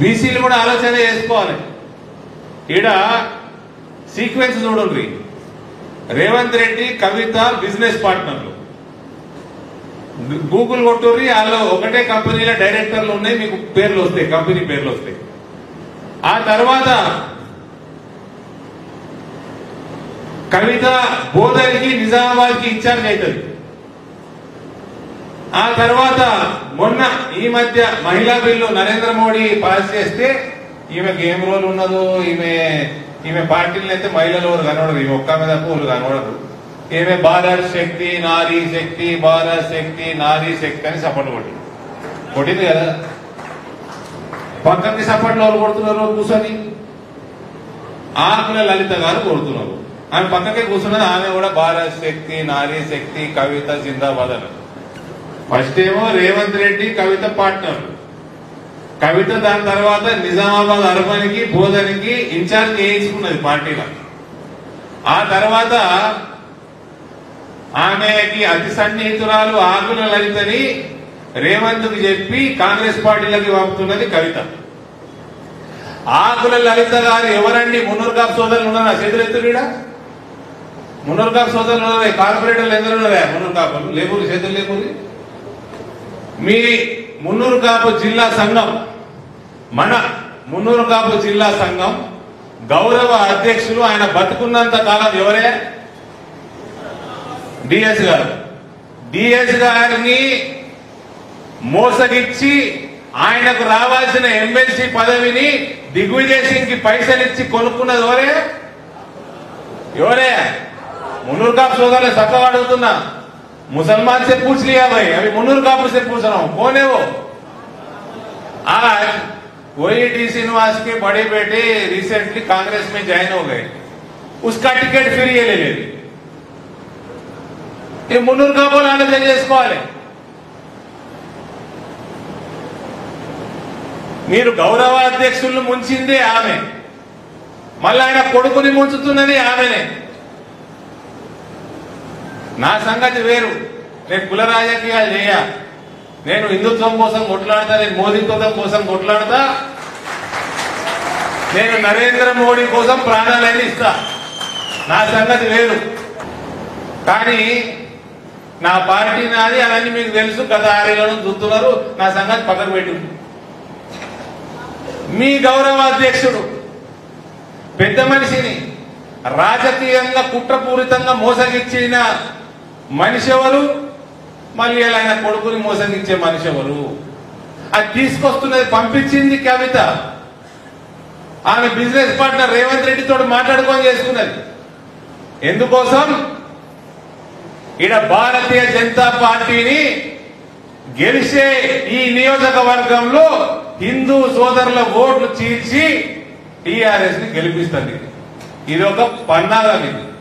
బీసీలు కూడా ఆలోచన చేసుకోవాలి. ఈడ సీక్వెన్స్ చూడండి, రేవంత్ రెడ్డి కవిత బిజినెస్ పార్ట్నర్లు, గూగుల్ కొట్టుర్రి, వాళ్ళు ఒకటే కంపెనీల డైరెక్టర్లు ఉన్నాయి, మీకు పేర్లు వస్తాయి, కంపెనీ పేర్లు వస్తాయి. ఆ తర్వాత కవిత బోధన్కి నిజామాబాద్కి ఇన్ఛార్జ్ అవుతుంది. ఆ తర్వాత మొన్న ఈ మధ్య మహిళా బిల్లు నరేంద్ర మోడీ పాస్ చేస్తే ఈమెకి ఏం రోల్ ఉన్నదో, ఈమె పార్టీలను అయితే మహిళలు ఎవరు కనబడరు, ఈమె ఒక్క మీద పూలు కనబడరు. ఈమె భారత్ శక్తి, నారీ శక్తి, భారత్ శక్తి, నారీ శక్తి అని సపోర్ట్ కొట్టింది కొట్టింది కదా. పక్కకి సపోర్ట్లో వాళ్ళు కొడుతున్నారు కూర్చొని, ఆకుల లలిత గారు కొడుతున్నారు, ఆమె పక్కకే కూర్చున్నది, ఆమె కూడా భారత్ శక్తి, నారీ శక్తి, కవిత జిందాబాద్ అన్నారు. ఫస్ట్ ఏమో రేవంత్ రెడ్డి కవిత పార్ట్నర్, కవిత దాని తర్వాత నిజామాబాద్ అర్బన్కి బోధన్కి ఇన్ఛార్జ్ చేయించుకున్నది పార్టీలో. ఆ తర్వాత ఆమెకి అతి సన్నిహితురాలు ఆకుల లలితని రేవంత్కి చెప్పి కాంగ్రెస్ పార్టీలకి పంపుతున్నది కవిత. ఆకుల లలిత గారు ఎవరండి? మునురుకాపు సోదరులు ఉన్నారా? చేతులెత్తుడా. మునురుకాపు సోదరులు ఉన్నారా? కార్పొరేటర్లు ఎందరు ఉన్నారా? మునురుకాపులు లేకూరు, చేతులు లేకూరి. మీ మునురుకాపు జిల్లా సంఘం, మన మునురుకాపు జిల్లా సంఘం గౌరవ అధ్యక్షులు ఆయన బతుకున్నంత కాలం ఎవరే? డిఎస్ గారు. డిఎస్ గారిని మోసగిచ్చి ఆయనకు రావాల్సిన ఎమ్మెల్సీ పదవిని దిగ్విజయ్ సింగ్ కి పైసలు ఇచ్చి కొనుక్కున్నది ఎవరే? ఎవరే? మునురుకాపు సోదరులు సత్తా అడుగుతున్నా. मुसलमान से पूछ लिया भाई, अभी मुनुरुकापु से पूछ रहा हूं, कौन है वो? आज वही डी श्रीनिवास के बड़े बेटे रिसेंटली कांग्रेस में ज्वाइन हो गए, उसका टिकट फिर ये ले लेते. ये मुनुरुकापु आलोचन చేసుకోవాలి. మీరు గౌరవ అధ్యక్షుల్ని ముంచిందే ఆమె, మళ్ళీ ఆయన కొడుకుని ముంచుతున్నది ఆమెనే. నా సంగతి వేరు, నేను కుల రాజకీయాలు చేయ, నేను హిందుత్వం కోసం కొట్లాడతా, నేను మోదీత్వం కోసం కొట్లాడతా, నేను నరేంద్ర మోడీ కోసం ప్రాణాలని ఇస్తా, నా సంగతి వేరు. కానీ నా పార్టీ నాది, అవన్నీ మీకు తెలుసు, గత ఆరేళ్లను చూస్తున్నారు. నా సంగతి పక్కన పెట్టి మీ గౌరవ అధ్యక్షుడు పెద్ద మనిషిని రాజకీయంగా కుట్రపూరితంగా మోసగిచ్చిన మనిషి ఎవరు? మళ్ళీ ఆయన కొడుకుని మోసగించే మనిషి ఎవరు? అది తీసుకొస్తున్నది, పంపించింది కవిత. ఆమె బిజినెస్ పార్ట్నర్ రేవంత్ రెడ్డితో మాట్లాడుకొని చేసుకున్నది. ఎందుకోసం? ఈడ భారతీయ జనతా పార్టీని గెలిచే ఈ నియోజకవర్గంలో హిందూ సోదరుల ఓట్లు చీల్చి టీఆర్ఎస్ ని గెలిపిస్తుంది. ఇది ఒక పన్నాగం.